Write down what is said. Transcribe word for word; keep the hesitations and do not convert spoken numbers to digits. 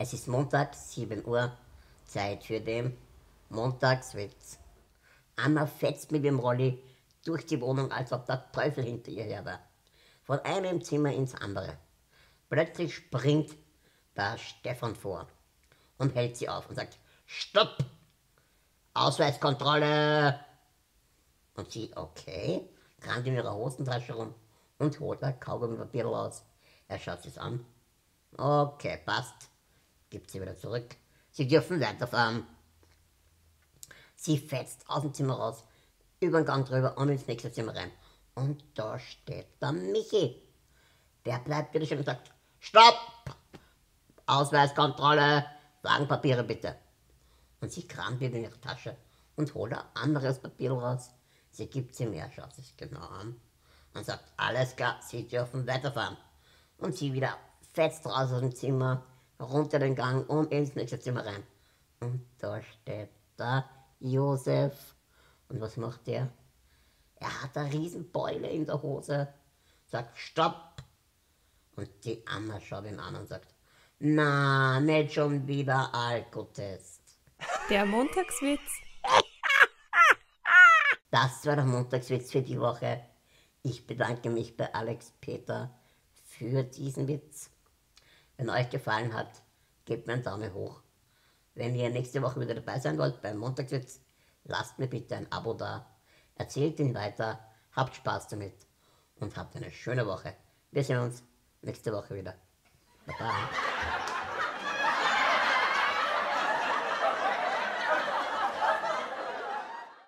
Es ist montags sieben Uhr, Zeit für den Montagswitz. Anna fetzt mit dem Rolli durch die Wohnung, als ob der Teufel hinter ihr her war. Von einem Zimmer ins andere. Plötzlich springt der Stefan vor und hält sie auf und sagt, Stopp! Ausweiskontrolle! Und sie, okay, kramt in ihrer Hosentasche rum und holt ein Kaugummipapier raus. Er schaut es an. Okay, passt. Gibt sie wieder zurück. Sie dürfen weiterfahren. Sie fetzt aus dem Zimmer raus, über den Gang drüber und ins nächste Zimmer rein. Und da steht der Michi. Der bleibt wieder stehen und sagt, Stopp! Ausweiskontrolle! Wagenpapiere bitte. Und sie kramt wieder in ihre Tasche und holt ein anderes Papier raus. Sie gibt sie mir, schaut sich genau an und sagt, alles klar, Sie dürfen weiterfahren. Und sie wieder fetzt raus aus dem Zimmer, runter den Gang und ins nächste Zimmer rein. Und da steht der Josef. Und was macht der? Er hat eine Riesenbeule in der Hose, sagt Stopp. Und die Anna schaut ihn an und sagt, na, nicht schon wieder Alkotest. Der Montagswitz. Das war der Montagswitz für die Woche. Ich bedanke mich bei Alex Peter für diesen Witz. Wenn euch gefallen hat, gebt mir einen Daumen hoch. Wenn ihr nächste Woche wieder dabei sein wollt beim Montagswitz, lasst mir bitte ein Abo da. Erzählt ihn weiter, habt Spaß damit und habt eine schöne Woche. Wir sehen uns nächste Woche wieder. Baba.